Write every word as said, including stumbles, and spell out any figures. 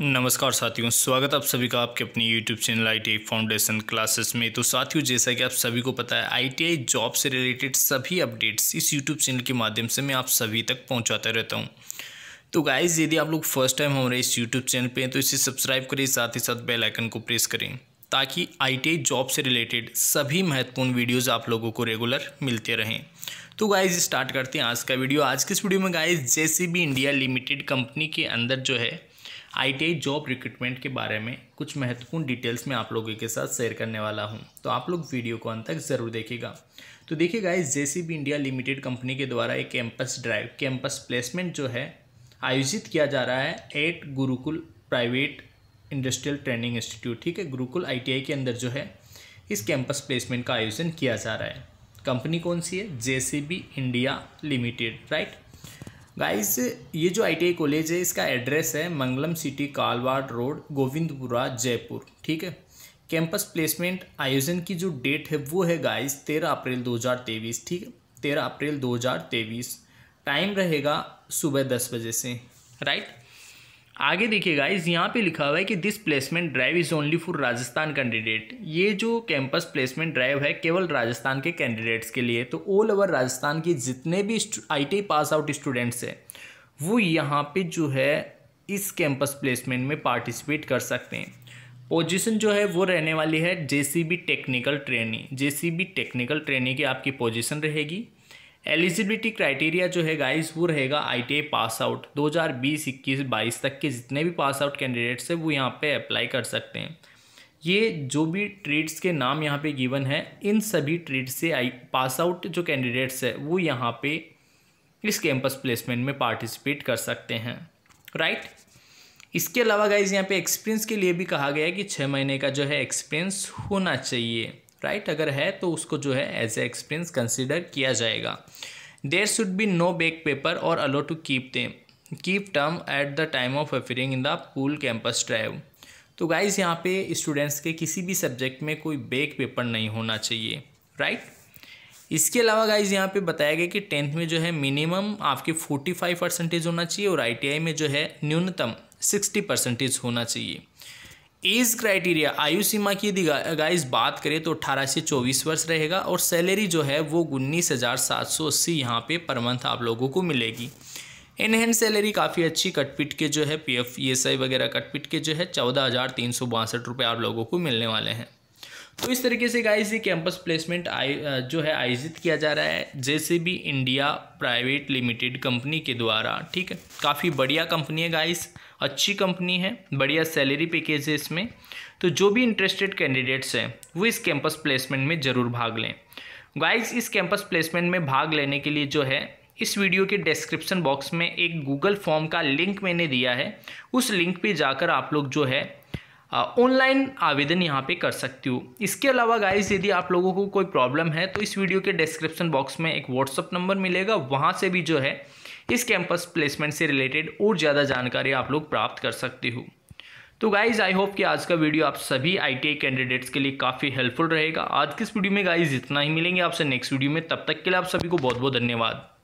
नमस्कार साथियों, स्वागत आप सभी का आपके अपने YouTube channel I T I foundation classes में। तो साथियों, जैसा कि आप सभी को पता है, आई टी आई जॉब से रिलेटेड सभी अपडेट्स इस YouTube चैनल के माध्यम से मैं आप सभी तक पहुंचाता रहता हूं। तो गाइस, यदि आप लोग फर्स्ट टाइम हमारे इस YouTube चैनल पे हैं तो इसे सब्सक्राइब करें, साथ ही साथ बेल आइकन को प्रेस करें ताकि आई टी आई जॉब से रिलेटेड सभी महत्वपूर्ण वीडियोज़ आप लोगों को रेगुलर मिलते रहें। तो गाइस, स्टार्ट करते हैं आज का वीडियो। आज के इस वीडियो में guys J C B India limited company के अंदर जो है I T I job recruitment के बारे में कुछ महत्वपूर्ण डिटेल्स में आप लोगों के साथ शेयर करने वाला हूं, तो आप लोग वीडियो को अंत तक ज़रूर देखिएगा। तो देखिए guys, J C B India limited company के द्वारा एक कैंपस ड्राइव कैंपस प्लेसमेंट जो है आयोजित किया जा रहा है at Gurukul private industrial training institute, ठीक है, गुरुकुल आई टी आई के अंदर जो है इस कैंपस प्लेसमेंट का आयोजन किया जा रहा है। कंपनी कौन सी है? J C B India limited, right guys. ये जो आई टी आई कॉलेज है इसका एड्रेस है मंगलम सिटी, कालवाड़ रोड, गोविंदपुरा, जयपुर, ठीक है। कैंपस प्लेसमेंट आयोजन की जो डेट है वो है गाइस तेरह अप्रैल दो हज़ार तेईस, ठीक है, तेरह अप्रैल दो हज़ार तेईस। टाइम रहेगा सुबह दस बजे से, राइट। आगे देखिए गाइस, यहाँ पे लिखा हुआ है कि this placement drive is only for Rajasthan candidate. ये जो कैंपस प्लेसमेंट ड्राइव है केवल राजस्थान के कैंडिडेट्स के लिए, तो ऑल ओवर राजस्थान के जितने भी I T I pass out students हैं वो यहाँ पे जो है इस कैंपस प्लेसमेंट में पार्टिसिपेट कर सकते हैं। पोजीशन जो है वो रहने वाली है J C B technical trainee. J C B technical trainee की आपकी पोजीशन रहेगी। एलिजिबिलिटी क्राइटेरिया जो है गाइस वो रहेगा आई टी आई पास आउट दो हज़ार बीस इक्कीस बाईस तक के जितने भी पास आउट कैंडिडेट्स हैं वो यहाँ पे अप्लाई कर सकते हैं। ये जो भी ट्रेड्स के नाम यहाँ पे गिवन है, इन सभी ट्रेड्स से आई पास आउट जो कैंडिडेट्स है वो यहाँ पे इस कैंपस प्लेसमेंट में पार्टिसिपेट कर सकते हैं, राइट। इसके अलावा गाइज यहाँ पर एक्सपीरियंस के लिए भी कहा गया है कि छः महीने का जो है एक्सपीरियंस होना चाहिए, राइट right, अगर है तो उसको जो है एज ए एक्सपीरियंस कंसिडर किया जाएगा। There should be no back paper और allow to keep them keep term at the time of appearing in the pool campus drive. तो गाइज यहाँ पे स्टूडेंट्स के किसी भी सब्जेक्ट में कोई बैक पेपर नहीं होना चाहिए, राइट right? इसके अलावा गाइज यहाँ पे बताया गया कि टेंथ में जो है मिनिमम आपके फोर्टी फाइव परसेंटेज होना चाहिए और आई टी आई में जो है न्यूनतम सिक्सटी परसेंटेज होना चाहिए। एज क्राइटेरिया, आयु सीमा की यदि गाइस बात करें तो अठारह से चौबीस वर्ष रहेगा और सैलरी जो है वो उन्नीस हज़ार सात सौ अस्सी यहाँ पे पर मंथ आप लोगों को मिलेगी। इन हैंड सैलरी काफ़ी अच्छी, कटपिट के जो है P F, E S I वगैरह कटपिट के जो है चौदह हज़ार तीन सौ बासठ रुपये आप लोगों को मिलने वाले हैं। तो इस तरीके से गाइस ये कैंपस प्लेसमेंट जो है आयोजित किया जा रहा है J C B India private limited company के द्वारा, ठीक है। काफ़ी बढ़िया कंपनी है गाइस, अच्छी कंपनी है, बढ़िया सैलरी पैकेज है इसमें। तो जो भी इंटरेस्टेड कैंडिडेट्स हैं वो इस कैंपस प्लेसमेंट में ज़रूर भाग लें। गाइस, इस कैंपस प्लेसमेंट में भाग लेने के लिए जो है इस वीडियो के डिस्क्रिप्शन बॉक्स में एक गूगल फॉर्म का लिंक मैंने दिया है, उस लिंक पे जाकर आप लोग जो है ऑनलाइन आवेदन यहाँ पे कर सकते हो। इसके अलावा गाइस, यदि आप लोगों को कोई प्रॉब्लम है तो इस वीडियो के डिस्क्रिप्शन बॉक्स में एक व्हाट्सअप नंबर मिलेगा, वहाँ से भी जो है इस कैंपस प्लेसमेंट से रिलेटेड और ज़्यादा जानकारी आप लोग प्राप्त कर सकते हो। तो गाइज़, आई होप कि आज का वीडियो आप सभी आई टी आई कैंडिडेट्स के लिए काफ़ी हेल्पफुल रहेगा। आज की इस वीडियो में गाइज़ इतना ही, मिलेंगे आपसे नेक्स्ट वीडियो में, तब तक के लिए आप सभी को बहुत बहुत धन्यवाद।